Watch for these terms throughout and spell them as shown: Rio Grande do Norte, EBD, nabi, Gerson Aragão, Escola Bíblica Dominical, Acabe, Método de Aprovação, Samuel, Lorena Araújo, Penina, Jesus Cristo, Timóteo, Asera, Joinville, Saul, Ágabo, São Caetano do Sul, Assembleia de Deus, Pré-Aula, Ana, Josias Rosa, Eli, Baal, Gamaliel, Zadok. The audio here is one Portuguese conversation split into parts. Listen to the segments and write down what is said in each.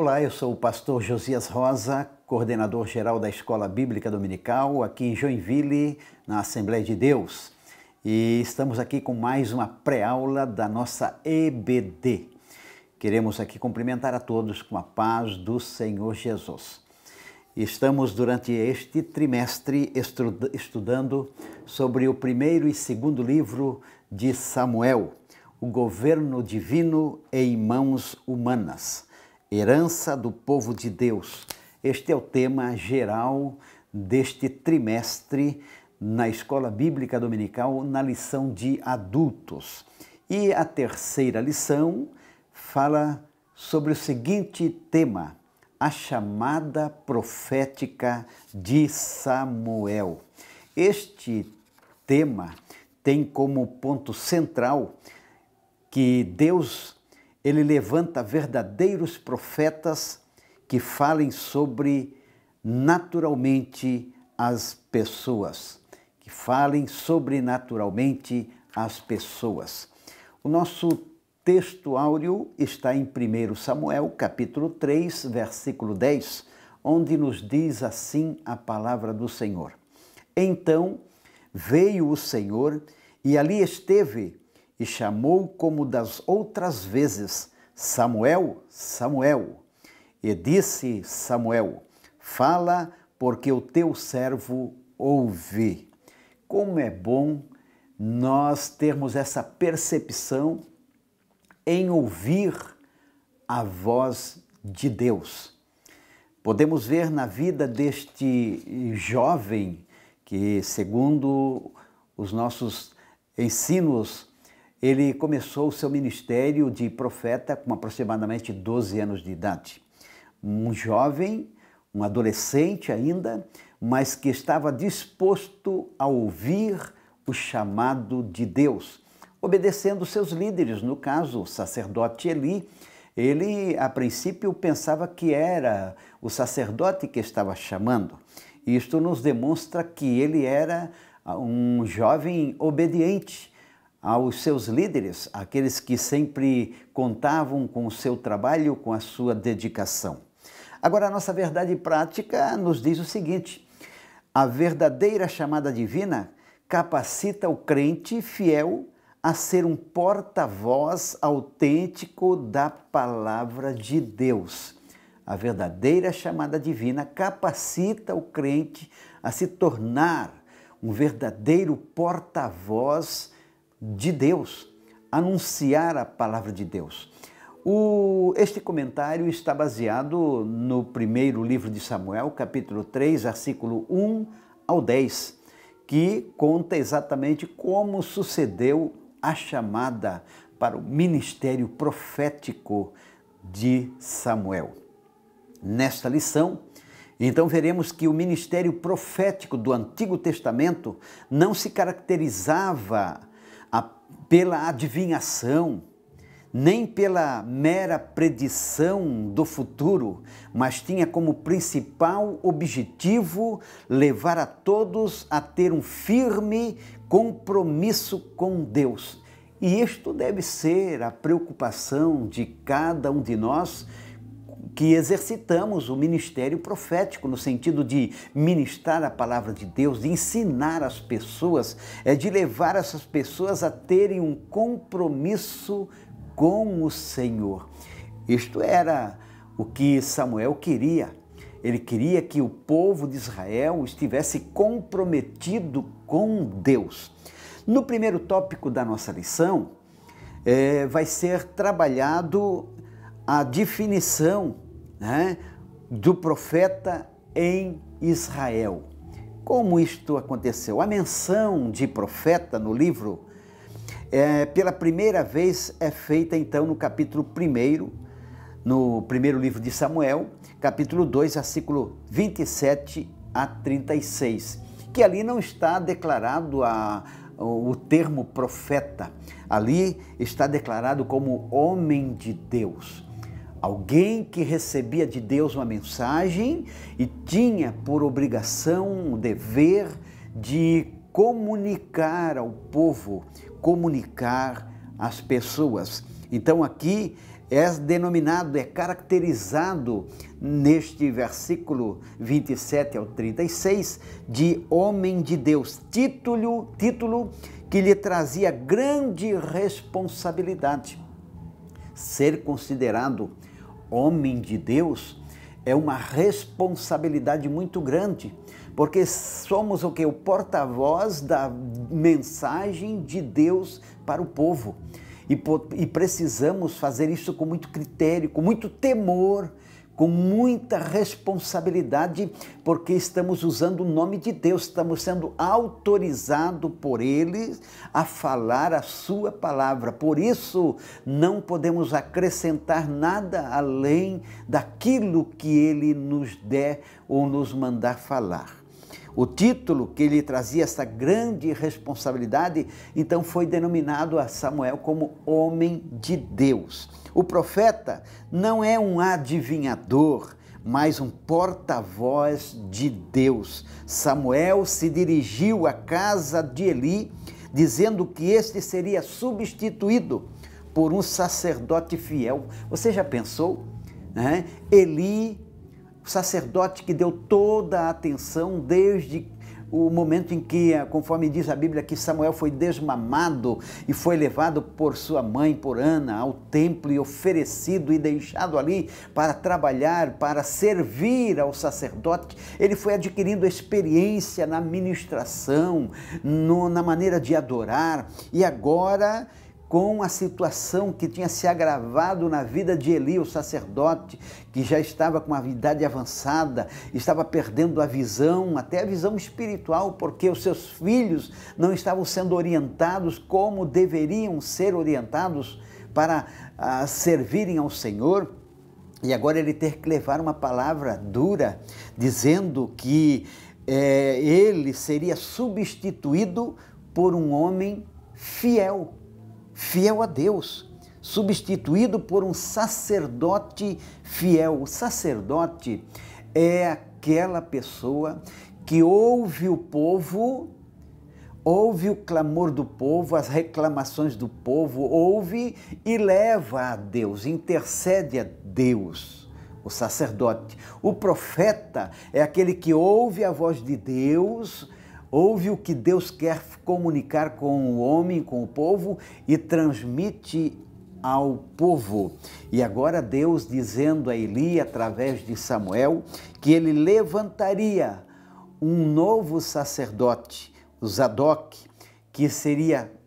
Olá, eu sou o pastor Josias Rosa, coordenador geral da Escola Bíblica Dominical, aqui em Joinville, na Assembleia de Deus. E estamos aqui com mais uma pré-aula da nossa EBD. Queremos aqui cumprimentar a todos com a paz do Senhor Jesus. Estamos, durante este trimestre, estudando sobre o primeiro e segundo livro de Samuel, o governo divino em mãos humanas. Herança do povo de Deus. Este é o tema geral deste trimestre na Escola Bíblica Dominical, na lição de adultos. E a terceira lição fala sobre o seguinte tema, a chamada profética de Samuel. Este tema tem como ponto central que Deus Ele levanta verdadeiros profetas que falem sobre, naturalmente, as pessoas. Que falem sobrenaturalmente as pessoas. O nosso texto áureo está em 1 Samuel, capítulo 3, versículo 10, onde nos diz assim a palavra do Senhor. Então veio o Senhor e ali esteve, e chamou como das outras vezes, Samuel, Samuel. E disse Samuel, fala, porque o teu servo ouve. Como é bom nós termos essa percepção em ouvir a voz de Deus. Podemos ver na vida deste jovem, que segundo os nossos ensinos, ele começou o seu ministério de profeta com aproximadamente 12 anos de idade. Um jovem, um adolescente ainda, mas que estava disposto a ouvir o chamado de Deus, obedecendo seus líderes, no caso, o sacerdote Eli. Ele, a princípio, pensava que era o sacerdote que estava chamando. Isto nos demonstra que ele era um jovem obediente aos seus líderes, aqueles que sempre contavam com o seu trabalho, com a sua dedicação. Agora, a nossa verdade prática nos diz o seguinte, a verdadeira chamada divina capacita o crente fiel a ser um porta-voz autêntico da palavra de Deus. A verdadeira chamada divina capacita o crente a se tornar um verdadeiro porta-voz de Deus, anunciar a palavra de Deus. Este comentário está baseado no primeiro livro de Samuel, capítulo 3, versículo 1 ao 10, que conta exatamente como sucedeu a chamada para o ministério profético de Samuel. Nesta lição, então veremos que o ministério profético do Antigo Testamento não se caracterizava pela adivinhação, nem pela mera predição do futuro, mas tinha como principal objetivo levar a todos a ter um firme compromisso com Deus. E isto deve ser a preocupação de cada um de nós que exercitamos o ministério profético, no sentido de ministrar a palavra de Deus, de ensinar as pessoas, de levar essas pessoas a terem um compromisso com o Senhor. Isto era o que Samuel queria. Ele queria que o povo de Israel estivesse comprometido com Deus. No primeiro tópico da nossa lição, vai ser trabalhado a definição, né, do profeta em Israel. Como isto aconteceu? A menção de profeta no livro, pela primeira vez, é feita então no capítulo 1, no primeiro livro de Samuel, capítulo 2, versículo 27 a 36, que ali não está declarado o termo profeta. Ali está declarado como homem de Deus. Alguém que recebia de Deus uma mensagem e tinha por obrigação, o dever de comunicar ao povo, comunicar às pessoas. Então aqui é denominado, é caracterizado neste versículo 27 ao 36 de homem de Deus, título que lhe trazia grande responsabilidade. Ser considerado homem de Deus é uma responsabilidade muito grande, porque somos o quê? O porta-voz da mensagem de Deus para o povo. E precisamos fazer isso com muito critério, com muito temor, com muita responsabilidade, porque estamos usando o nome de Deus, estamos sendo autorizados por Ele a falar a sua palavra. Por isso, não podemos acrescentar nada além daquilo que Ele nos der ou nos mandar falar. O título que lhe trazia essa grande responsabilidade, então foi denominado a Samuel como homem de Deus. O profeta não é um adivinhador, mas um porta-voz de Deus. Samuel se dirigiu à casa de Eli, dizendo que este seria substituído por um sacerdote fiel. Você já pensou? Eli, o sacerdote que deu toda a atenção desde o momento em que, conforme diz a Bíblia, que Samuel foi desmamado e foi levado por sua mãe, por Ana, ao templo e oferecido e deixado ali para trabalhar, para servir ao sacerdote. Ele foi adquirindo experiência na ministração, na maneira de adorar, e agora, com a situação que tinha se agravado na vida de Eli, o sacerdote, que já estava com uma idade avançada, estava perdendo a visão, até a visão espiritual, porque os seus filhos não estavam sendo orientados como deveriam ser orientados para servirem ao Senhor. E agora ele ter que levar uma palavra dura, dizendo que ele seria substituído por um homem fiel, fiel a Deus, substituído por um sacerdote fiel. O sacerdote é aquela pessoa que ouve o povo, ouve o clamor do povo, as reclamações do povo, ouve e leva a Deus, intercede a Deus. O sacerdote. O profeta é aquele que ouve a voz de Deus, ouve o que Deus quer comunicar com o homem, com o povo, e transmite ao povo. E agora Deus dizendo a Eli, através de Samuel, que ele levantaria um novo sacerdote, o Zadok, que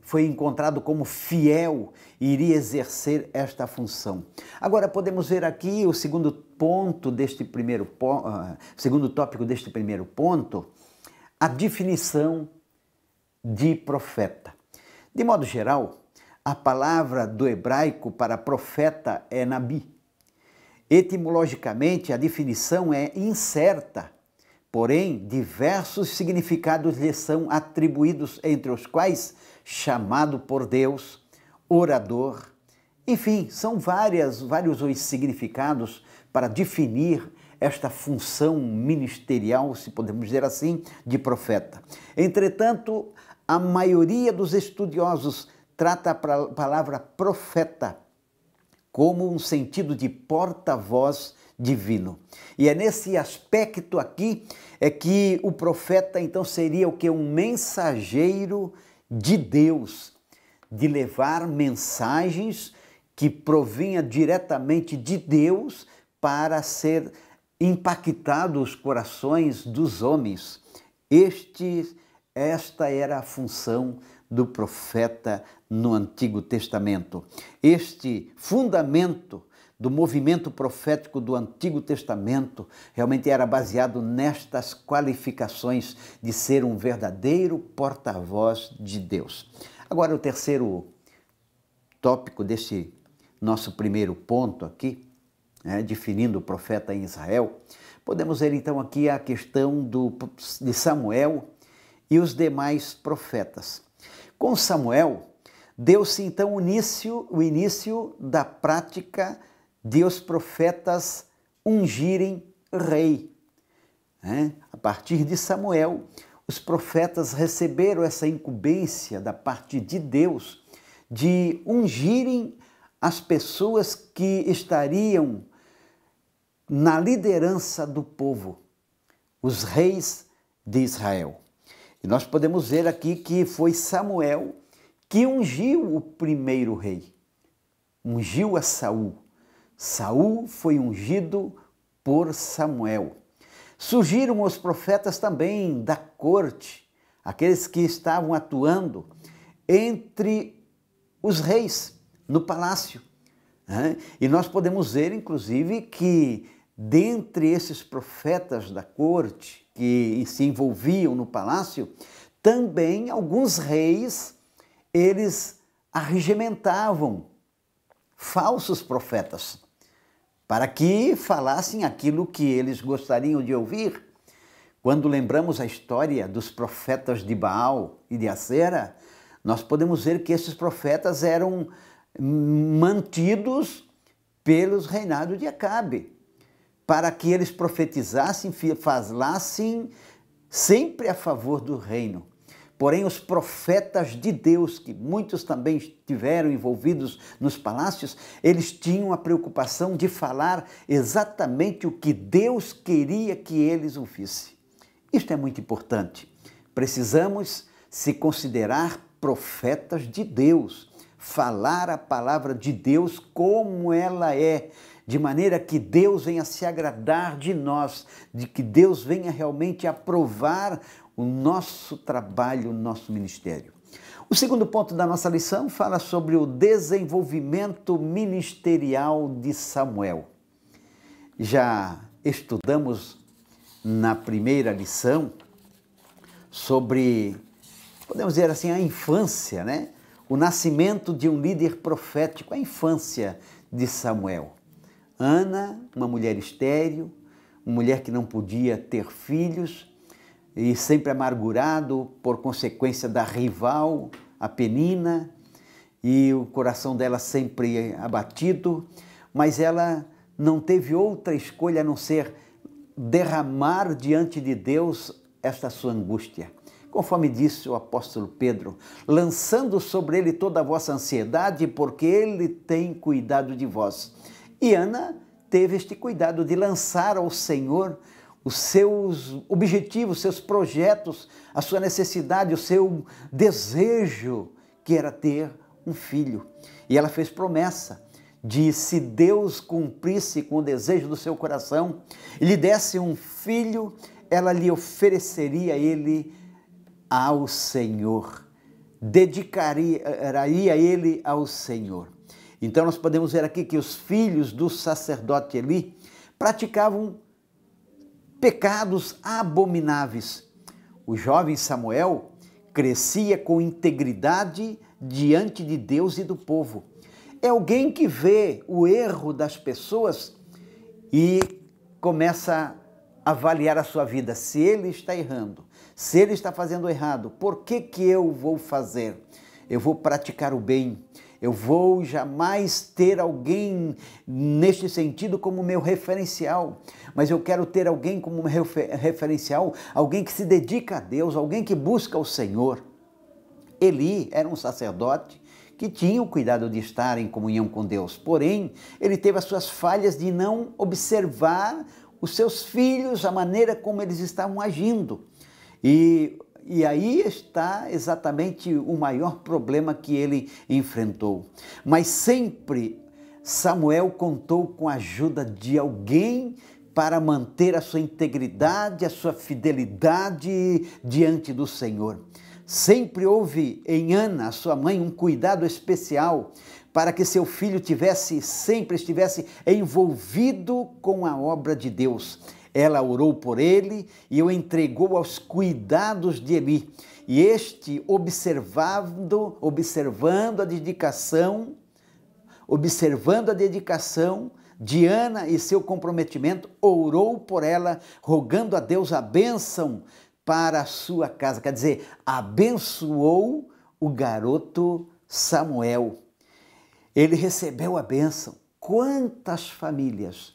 foi encontrado como fiel e iria exercer esta função. Agora podemos ver aqui o segundo tópico deste primeiro ponto, a definição de profeta. De modo geral, a palavra do hebraico para profeta é nabi. Etimologicamente, a definição é incerta, porém, diversos significados lhe são atribuídos, entre os quais chamado por Deus, orador. Enfim, são vários os significados para definir esta função ministerial, se podemos dizer assim, de profeta. Entretanto, a maioria dos estudiosos trata a palavra profeta como um sentido de porta-voz divino. E é nesse aspecto aqui que o profeta então seria o que? Um mensageiro de Deus, de levar mensagens que provinha diretamente de Deus para ser impactado os corações dos homens. Esta era a função do profeta no Antigo Testamento. Este fundamento do movimento profético do Antigo Testamento realmente era baseado nestas qualificações de ser um verdadeiro porta-voz de Deus. Agora, o terceiro tópico deste nosso primeiro ponto aqui, definindo o profeta em Israel, podemos ver então aqui a questão de Samuel e os demais profetas. Com Samuel, deu-se então o início da prática de os profetas ungirem rei. A partir de Samuel, os profetas receberam essa incumbência da parte de Deus de ungirem as pessoas que estariam na liderança do povo, os reis de Israel. E nós podemos ver aqui que foi Samuel que ungiu o primeiro rei, ungiu a Saul. Saul foi ungido por Samuel. Surgiram os profetas também da corte, aqueles que estavam atuando entre os reis no palácio. E nós podemos ver, inclusive, que dentre esses profetas da corte que se envolviam no palácio, também alguns reis, eles arregimentavam falsos profetas para que falassem aquilo que eles gostariam de ouvir. Quando lembramos a história dos profetas de Baal e de Asera, nós podemos ver que esses profetas eram mantidos pelos reinados de Acabe, para que eles profetizassem, falassem sempre a favor do reino. Porém, os profetas de Deus, que muitos também estiveram envolvidos nos palácios, eles tinham a preocupação de falar exatamente o que Deus queria que eles ouvissem. Isto é muito importante. Precisamos se considerar profetas de Deus, falar a palavra de Deus como ela é, de maneira que Deus venha se agradar de nós, de que Deus venha realmente aprovar o nosso trabalho, o nosso ministério. O segundo ponto da nossa lição fala sobre o desenvolvimento ministerial de Samuel. Já estudamos na primeira lição sobre, podemos dizer assim, a infância, né? O nascimento de um líder profético, a infância de Samuel. Ana, uma mulher estéril, uma mulher que não podia ter filhos, e sempre amargurado por consequência da rival, a Penina, e o coração dela sempre abatido, mas ela não teve outra escolha a não ser derramar diante de Deus esta sua angústia. Conforme disse o apóstolo Pedro, lançando sobre ele toda a vossa ansiedade, porque ele tem cuidado de vós. E Ana teve este cuidado de lançar ao Senhor os seus objetivos, seus projetos, a sua necessidade, o seu desejo, que era ter um filho. E ela fez promessa de, se Deus cumprisse com o desejo do seu coração e lhe desse um filho, ela lhe ofereceria ele ao Senhor, dedicaria ele ao Senhor. Então nós podemos ver aqui que os filhos do sacerdote Eli praticavam pecados abomináveis. O jovem Samuel crescia com integridade diante de Deus e do povo. É alguém que vê o erro das pessoas e começa a avaliar a sua vida. Se ele está errando, se ele está fazendo errado, por que que eu vou fazer? Eu vou praticar o bem. Eu vou jamais ter alguém neste sentido como meu referencial, mas eu quero ter alguém como meu referencial, alguém que se dedica a Deus, alguém que busca o Senhor. Eli era um sacerdote que tinha o cuidado de estar em comunhão com Deus, porém, ele teve as suas falhas de não observar os seus filhos, a maneira como eles estavam agindo. E aí está exatamente o maior problema que ele enfrentou. Mas sempre Samuel contou com a ajuda de alguém para manter a sua integridade, a sua fidelidade diante do Senhor. Sempre houve em Ana, sua mãe, um cuidado especial para que seu filho sempre estivesse envolvido com a obra de Deus. Ela orou por ele e o entregou aos cuidados de Eli. E este, observando a dedicação de Ana e seu comprometimento, orou por ela, rogando a Deus a bênção para a sua casa. Quer dizer, abençoou o garoto Samuel. Ele recebeu a bênção. Quantas famílias,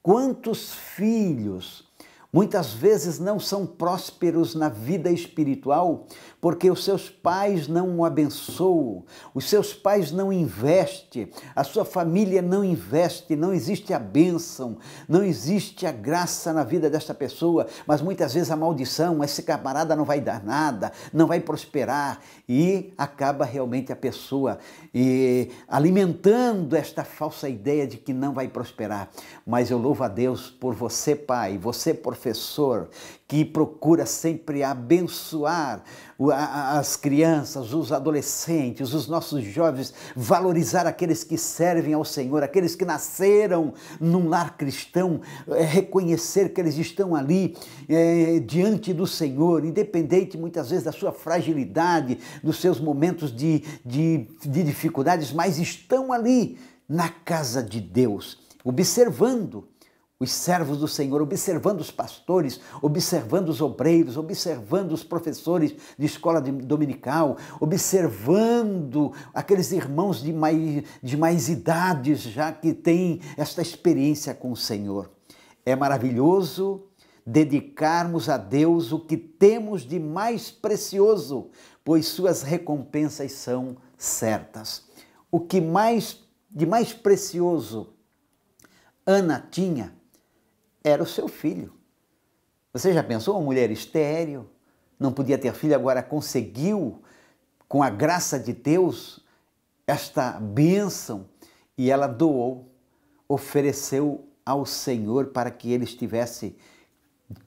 quantos filhos muitas vezes não são prósperos na vida espiritual porque os seus pais não o abençoam, os seus pais não investem, a sua família não investe, não existe a bênção, não existe a graça na vida desta pessoa, mas muitas vezes a maldição, esse camarada não vai dar nada, não vai prosperar, e acaba realmente a pessoa alimentando esta falsa ideia de que não vai prosperar. Mas eu louvo a Deus por você, pai, você, professor, que procura sempre abençoar as crianças, os adolescentes, os nossos jovens, valorizar aqueles que servem ao Senhor, aqueles que nasceram num lar cristão, reconhecer que eles estão ali diante do Senhor, independente muitas vezes da sua fragilidade, dos seus momentos de dificuldades, mas estão ali na casa de Deus, observando os servos do Senhor, observando os pastores, observando os obreiros, observando os professores de escola dominical, observando aqueles irmãos de mais idades, já que têm esta experiência com o Senhor. É maravilhoso dedicarmos a Deus o que temos de mais precioso, pois suas recompensas são certas. O que de mais precioso Ana tinha era o seu filho. Você já pensou, uma mulher estéril, não podia ter filho, agora conseguiu, com a graça de Deus, esta bênção, e ela doou, ofereceu ao Senhor para que ele estivesse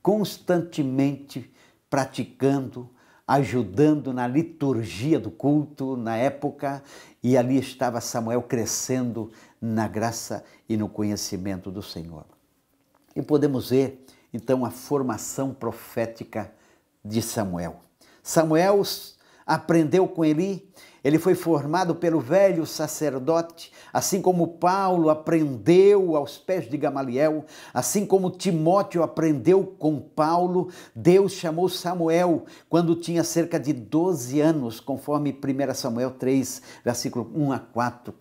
constantemente praticando, ajudando na liturgia do culto na época, e ali estava Samuel crescendo na graça e no conhecimento do Senhor. E podemos ver, então, a formação profética de Samuel. Samuel aprendeu com Eli, ele foi formado pelo velho sacerdote, assim como Paulo aprendeu aos pés de Gamaliel, assim como Timóteo aprendeu com Paulo. Deus chamou Samuel quando tinha cerca de 12 anos, conforme 1 Samuel 3, versículo 1 a 4.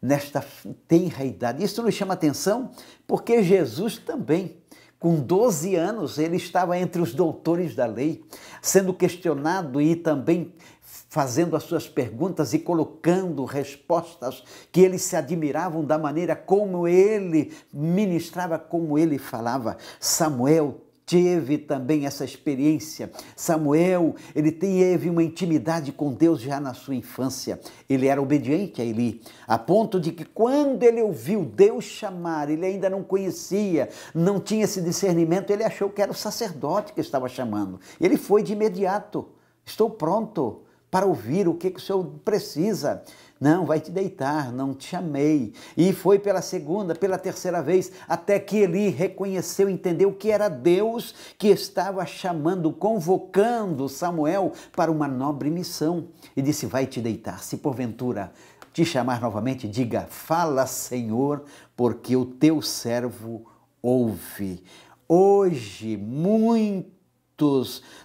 Nesta tenra idade. Isso nos chama atenção porque Jesus também, com 12 anos, ele estava entre os doutores da lei, sendo questionado e também fazendo as suas perguntas e colocando respostas que eles se admiravam da maneira como ele ministrava, como ele falava. Samuel teve também essa experiência. Samuel, ele teve uma intimidade com Deus já na sua infância. Ele era obediente a Eli, a ponto de que quando ele ouviu Deus chamar, ele ainda não conhecia, não tinha esse discernimento, ele achou que era o sacerdote que estava chamando. Ele foi de imediato: estou pronto para ouvir o que o Senhor precisa. Não, vai te deitar, não te chamei. E foi pela segunda, pela terceira vez, até que Eli reconheceu, entendeu que era Deus que estava chamando, convocando Samuel para uma nobre missão. E disse: vai te deitar, se porventura te chamar novamente, diga: fala, Senhor, porque o teu servo ouve. Hoje, muitos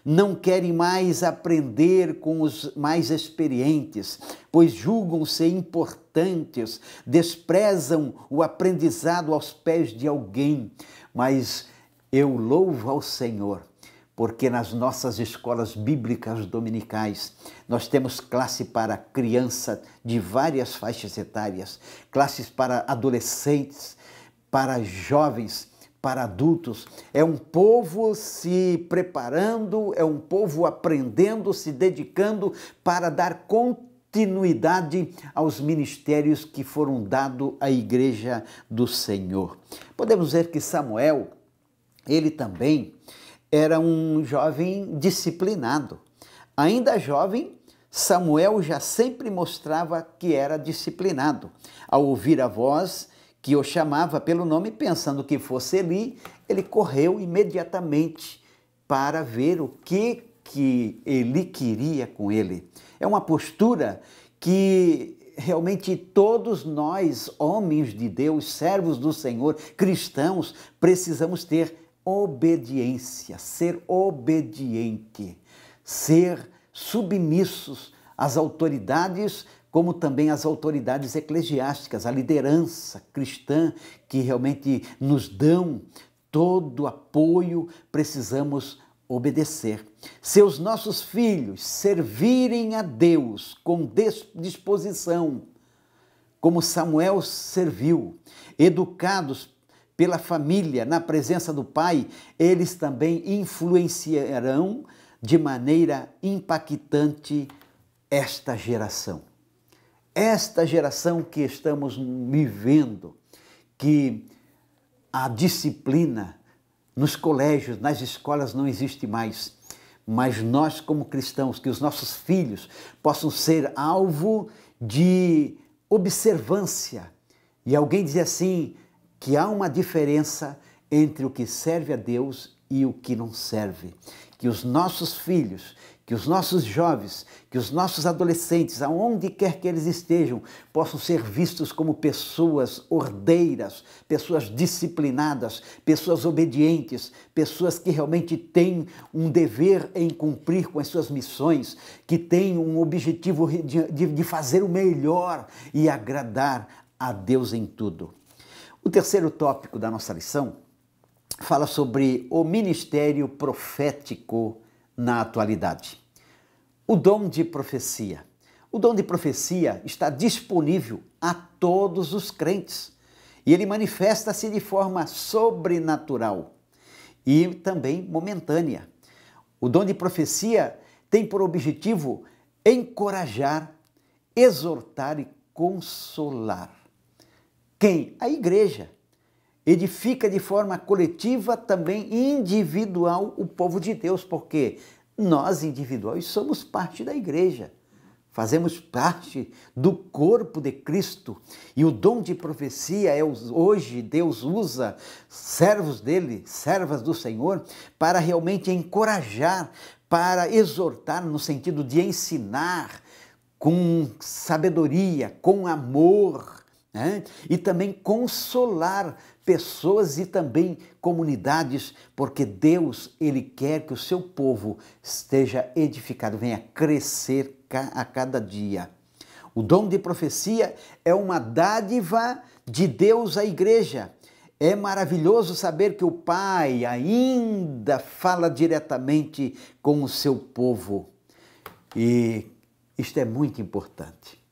não querem mais aprender com os mais experientes, pois julgam-se importantes, desprezam o aprendizado aos pés de alguém. Mas eu louvo ao Senhor, porque nas nossas escolas bíblicas dominicais nós temos classe para criança de várias faixas etárias, classes para adolescentes, para jovens, para adultos. É um povo se preparando, é um povo aprendendo, se dedicando para dar continuidade aos ministérios que foram dados à igreja do Senhor. Podemos dizer que Samuel, ele também era um jovem disciplinado. Ainda jovem, Samuel já sempre mostrava que era disciplinado. Ao ouvir a voz que o chamava pelo nome, pensando que fosse Eli, ele correu imediatamente para ver o que Eli queria com ele. É uma postura que realmente todos nós, homens de Deus, servos do Senhor, cristãos, precisamos ter: obediência, ser obediente, ser submissos às autoridades, como também as autoridades eclesiásticas, a liderança cristã que realmente nos dão todo apoio, precisamos obedecer. Se os nossos filhos servirem a Deus com disposição, como Samuel serviu, educados pela família, na presença do pai, eles também influenciarão de maneira impactante esta geração. Esta geração que estamos vivendo, que a disciplina nos colégios, nas escolas não existe mais, mas nós como cristãos, que os nossos filhos possam ser alvo de observância. E alguém diz assim, que há uma diferença entre o que serve a Deus e o que não serve. Que os nossos filhos, que os nossos jovens, que os nossos adolescentes, aonde quer que eles estejam, possam ser vistos como pessoas ordeiras, pessoas disciplinadas, pessoas obedientes, pessoas que realmente têm um dever em cumprir com as suas missões, que têm um objetivo de fazer o melhor e agradar a Deus em tudo. O terceiro tópico da nossa lição fala sobre o ministério profético na atualidade. O dom de profecia. O dom de profecia está disponível a todos os crentes e ele manifesta-se de forma sobrenatural e também momentânea. O dom de profecia tem por objetivo encorajar, exortar e consolar. Quem? A igreja. Edifica de forma coletiva, também individual, o povo de Deus, porque nós individuais somos parte da igreja, fazemos parte do corpo de Cristo, e o dom de profecia é hoje Deus usa servos dele, servas do Senhor, para realmente encorajar, para exortar no sentido de ensinar com sabedoria, com amor, né? E também consolar pessoas e também comunidades, porque Deus, ele quer que o seu povo esteja edificado, venha crescer a cada dia. O dom de profecia é uma dádiva de Deus à igreja. É maravilhoso saber que o Pai ainda fala diretamente com o seu povo. E isto é muito importante.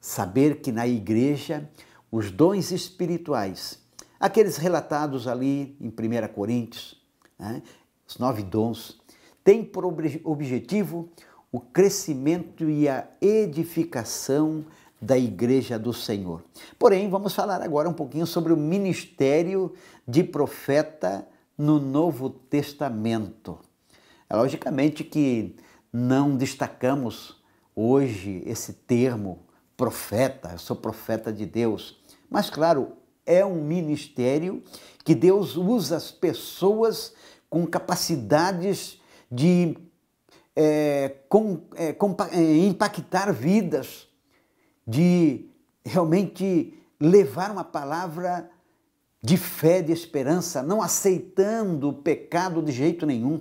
Saber que na igreja os dons espirituais, aqueles relatados ali em 1 Coríntios, né, os 9 dons, têm por objetivo o crescimento e a edificação da igreja do Senhor. Porém, vamos falar agora um pouquinho sobre o ministério de profeta no Novo Testamento. Logicamente que não destacamos hoje esse termo profeta, eu sou profeta de Deus. Mas, claro, é um ministério que Deus usa as pessoas com capacidades de impactar vidas, de realmente levar uma palavra de fé, de esperança, não aceitando o pecado de jeito nenhum.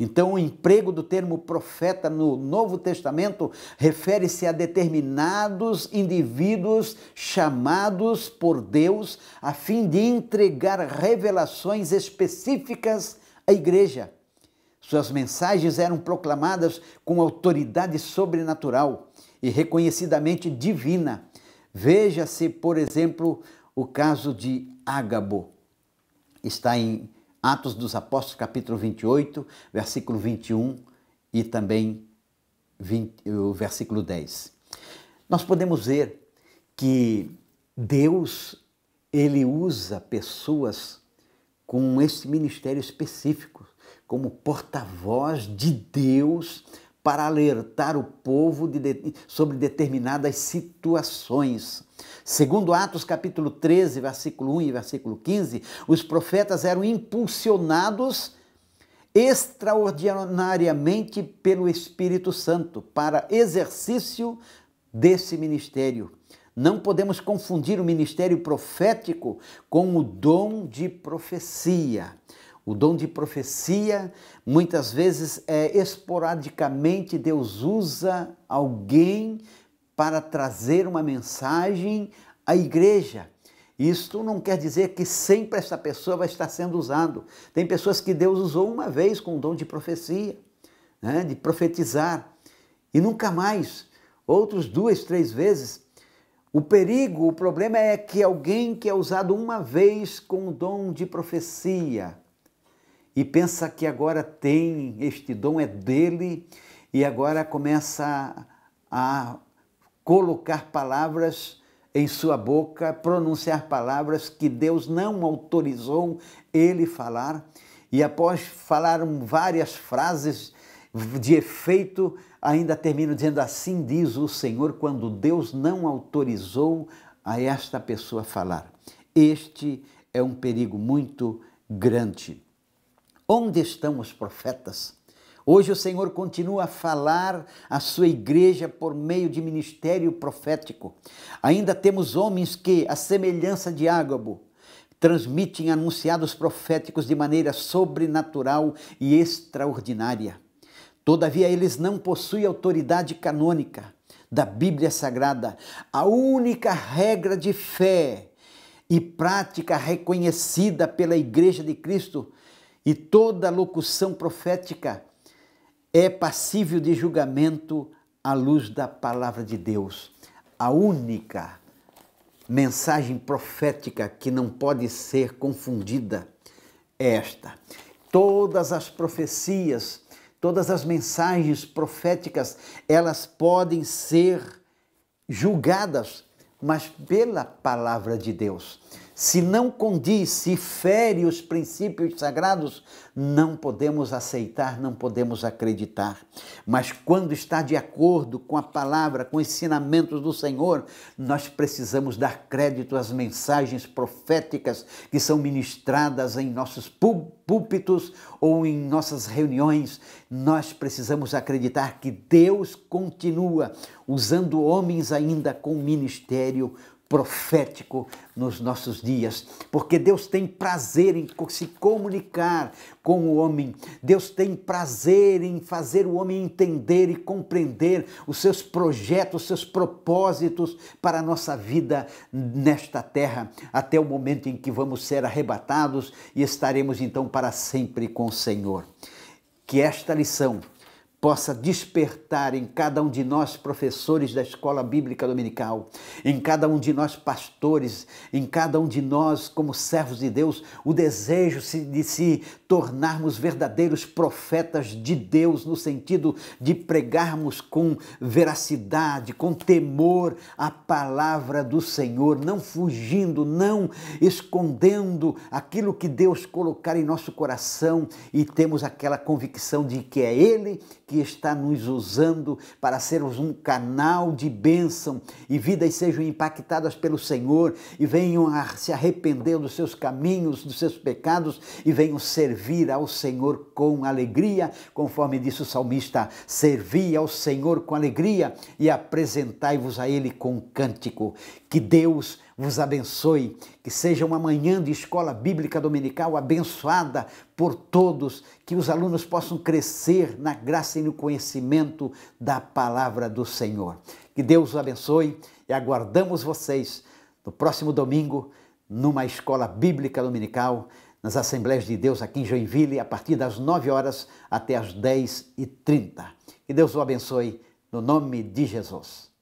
Então, o emprego do termo profeta no Novo Testamento refere-se a determinados indivíduos chamados por Deus a fim de entregar revelações específicas à igreja. Suas mensagens eram proclamadas com autoridade sobrenatural e reconhecidamente divina. Veja-se, por exemplo, o caso de Ágabo. Está em Atos dos Apóstolos, capítulo 28, versículo 21 e também o versículo 10. Nós podemos ver que Deus, ele usa pessoas com esse ministério específico, como porta-voz de Deus para alertar o povo sobre determinadas situações. Segundo Atos capítulo 13, versículo 1 e versículo 15, os profetas eram impulsionados extraordinariamente pelo Espírito Santo para exercício desse ministério. Não podemos confundir o ministério profético com o dom de profecia. O dom de profecia, muitas vezes, esporadicamente, Deus usa alguém para trazer uma mensagem à igreja. Isto não quer dizer que sempre esta pessoa vai estar sendo usada. Tem pessoas que Deus usou uma vez com o dom de profecia, né, de profetizar, e nunca mais. Outros 2, 3 vezes. O perigo, o problema é que alguém que é usado uma vez com o dom de profecia e pensa que agora tem, este dom é dele, e agora começa a colocar palavras em sua boca, pronunciar palavras que Deus não autorizou ele falar, e após falar várias frases de efeito, ainda termino dizendo: assim diz o Senhor, quando Deus não autorizou a esta pessoa falar. Este é um perigo muito grande. Onde estão os profetas? Hoje o Senhor continua a falar à sua igreja por meio de ministério profético. Ainda temos homens que, à semelhança de Ágabo, transmitem anunciados proféticos de maneira sobrenatural e extraordinária. Todavia, eles não possuem autoridade canônica da Bíblia Sagrada. A única regra de fé e prática reconhecida pela Igreja de Cristo e toda locução profética é passível de julgamento à luz da palavra de Deus. A única mensagem profética que não pode ser confundida é esta. Todas as profecias, todas as mensagens proféticas, elas podem ser julgadas, mas pela palavra de Deus. Se não condiz, se fere os princípios sagrados, não podemos aceitar, não podemos acreditar. Mas quando está de acordo com a palavra, com os ensinamentos do Senhor, nós precisamos dar crédito às mensagens proféticas que são ministradas em nossos púlpitos ou em nossas reuniões. Nós precisamos acreditar que Deus continua usando homens ainda com ministério profético nos nossos dias, porque Deus tem prazer em se comunicar com o homem. Deus tem prazer em fazer o homem entender e compreender os seus projetos, os seus propósitos para a nossa vida nesta terra, até o momento em que vamos ser arrebatados e estaremos então para sempre com o Senhor. Que esta lição possa despertar em cada um de nós, professores da Escola Bíblica Dominical, em cada um de nós, pastores, em cada um de nós, como servos de Deus, o desejo de se tornarmos verdadeiros profetas de Deus, no sentido de pregarmos com veracidade, com temor a palavra do Senhor, não fugindo, não escondendo aquilo que Deus colocar em nosso coração, e temos aquela convicção de que é Ele que está nos usando para sermos um canal de bênção, e vidas sejam impactadas pelo Senhor e venham a se arrepender dos seus caminhos, dos seus pecados, e venham servir ao Senhor com alegria, conforme disse o salmista: servi ao Senhor com alegria e apresentai-vos a Ele com um cântico. Que Deus vos abençoe, que seja uma manhã de Escola Bíblica Dominical abençoada por todos, que os alunos possam crescer na graça e no conhecimento da palavra do Senhor. Que Deus os abençoe, e aguardamos vocês no próximo domingo numa Escola Bíblica Dominical nas Assembleias de Deus aqui em Joinville, a partir das 9h até as 10h30. Que Deus o abençoe, no nome de Jesus.